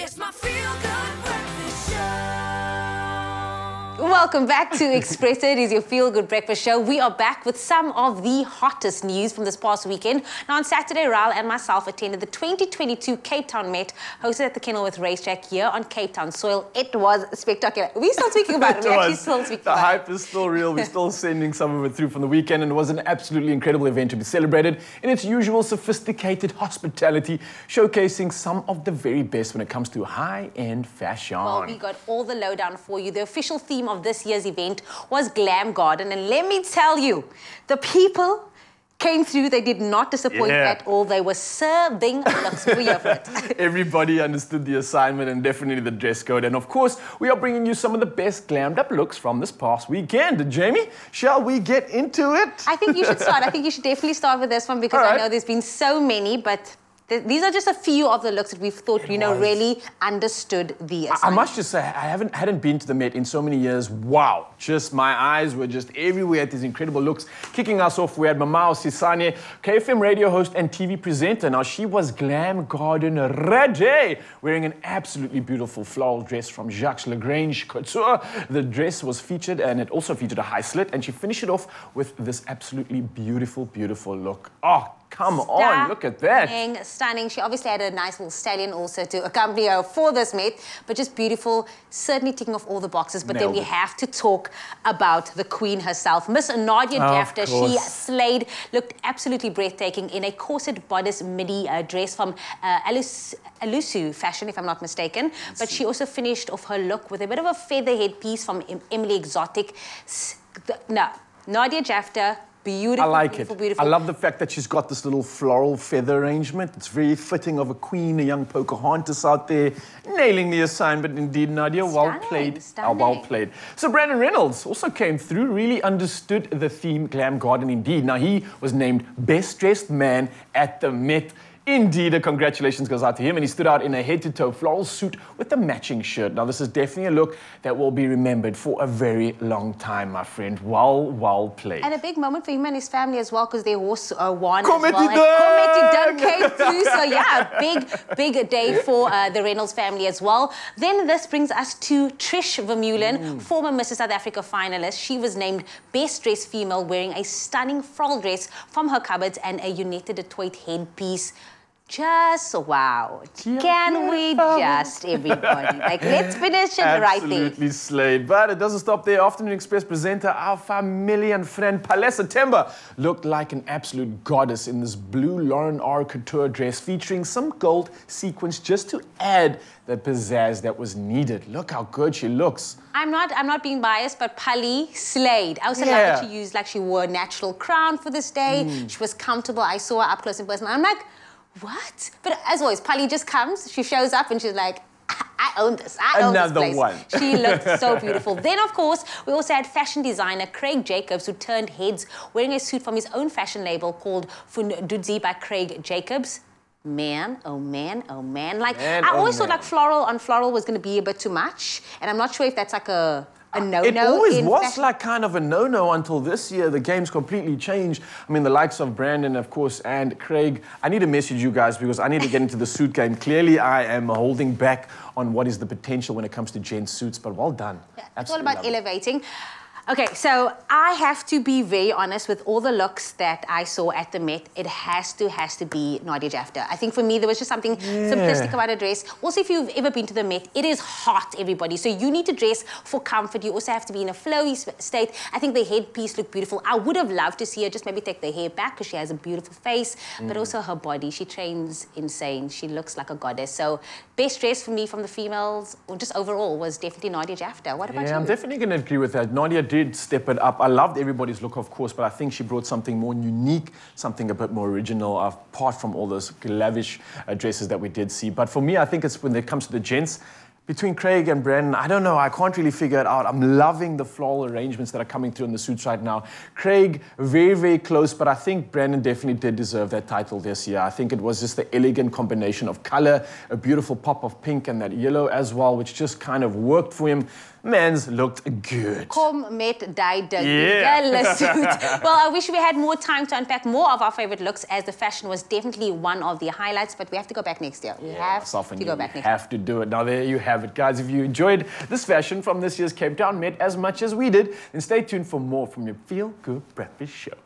It's my feel-good breakfast show. Welcome back to Express It. It is your feel-good breakfast show. We are back with some of the hottest news from this past weekend. Now, on Saturday, Ral and myself attended the 2022 Cape Town Met, hosted at the Kenilworth Racetrack here on Cape Town soil. It was spectacular. We're still speaking about it. We're actually still speaking about it. The hype is still real. We're still sending some of it through from the weekend, and it was an absolutely incredible event to be celebrated in its usual sophisticated hospitality, showcasing some of the very best when it comes to high-end fashion. Well, we got all the lowdown for you. The official theme of this year's event was Glam Garden, and let me tell you, the people came through. They did not disappoint at all. They were serving looks. We have it. Everybody understood the assignment and definitely the dress code. And of course, we are bringing you some of the best glammed up looks from this past weekend. Jamie, shall we get into it? I think you should start. I think you should definitely start with this one because I know there's been so many, but these are just a few of the looks that we've thought, really understood the assignment. I must just say, I hadn't been to the Met in so many years. Wow. Just my eyes were just everywhere at these incredible looks. Kicking us off, we had Mama Ossi Saniye, KFM radio host and TV presenter. Now, she was Glam Garden ready, wearing an absolutely beautiful floral dress from Jacques Lagrange Couture. The dress was featured, and it also featured a high slit, and she finished it off with this absolutely beautiful, beautiful look. Oh, come on, look at that. Stunning, stunning. She obviously had a nice little stallion also to accompany her for this Met, but just beautiful, certainly ticking off all the boxes. But then we have to talk about the queen herself, Miss Nadia Jafta. She slayed, looked absolutely breathtaking in a corset bodice midi dress from Alus Alusu fashion, if I'm not mistaken. But she also finished off her look with a bit of a feather head piece from Emily Exotic. Nadia Jafta. Beautiful, I like beautiful, it. Beautiful. I love the fact that she's got this little floral feather arrangement. It's very fitting of a queen, a young Pocahontas out there, nailing the assignment. Indeed, Nadia, well played. Well played. So Brandon Reynolds also came through, really understood the theme, Glam Garden, indeed. Now, he was named Best Dressed Man at the Met. Indeed, a congratulations goes out to him, and he stood out in a head-to-toe floral suit with a matching shirt. Now, this is definitely a look that will be remembered for a very long time, my friend. Well played. And a big moment for him and his family as well, because their horse won as well. Came through, so yeah, big day for the Reynolds family as well. Then this brings us to Trish Vermulen, former Mrs. South Africa finalist. She was named Best Dressed Female, wearing a stunning floral dress from her cupboards and a Unette de Toit headpiece. Just wow. Can we just, everybody? Like, let's finish it right there. Absolutely slayed. But it doesn't stop there. Afternoon Express presenter, our family and friend, Palesa Temba, looked like an absolute goddess in this blue Lauren R. Couture dress featuring some gold sequins just to add the pizzazz that was needed. Look how good she looks. I'm not being biased, but Pali slayed. I also love that she used, like, she wore a natural crown for this day. She was comfortable. I saw her up close in person. I'm like, what? But as always, Pali just comes, she shows up and she's like, I own this. I own this place. Another one. She looked so beautiful. Then, of course, we also had fashion designer Craig Jacobs, who turned heads wearing a suit from his own fashion label called Fundudzi by Craig Jacobs. Man, oh man, oh man. Like, I always thought like floral on floral was going to be a bit too much. And I'm not sure if that's like a no-no. It always was fashion, like kind of a no-no until this year. The game's completely changed. I mean, the likes of Brandon, of course, and Craig. I need to message you guys because I need to get into the suit game. Clearly, I am holding back on what is the potential when it comes to gents' suits, but well done. Yeah, it's all about elevating. Okay, so I have to be very honest with all the looks that I saw at the Met. It has to be Nadia Jafta. I think for me, there was just something simplistic about a dress. Also, if you've ever been to the Met, it is hot, everybody. So you need to dress for comfort. You also have to be in a flowy state. I think the headpiece looked beautiful. I would have loved to see her just maybe take the hair back because she has a beautiful face, but also her body. She trains insane. She looks like a goddess. So best dress for me from the females, or just overall, was definitely Nadia Jafta. What about you? I'm definitely going to agree with that. Nadia did step it up. I loved everybody's look, of course, but I think she brought something more unique, something a bit more original, apart from all those lavish dresses that we did see. But for me, I think it's when it comes to the gents, between Craig and Brandon, I don't know, I can't really figure it out. I'm loving the floral arrangements that are coming through in the suits right now. Craig, very, very close, but I think Brandon definitely did deserve that title this year. I think it was just the elegant combination of color, a beautiful pop of pink and that yellow as well, which just kind of worked for him. Men's looked good. Kom met die ding. Yeah. Suit. Well, I wish we had more time to unpack more of our favorite looks, as the fashion was definitely one of the highlights, but we have to go back next year. We have to go back next year. Have to do it. Now, there you have it, guys. If you enjoyed this fashion from this year's Cape Town Met as much as we did, then stay tuned for more from your Feel Good Breakfast Show.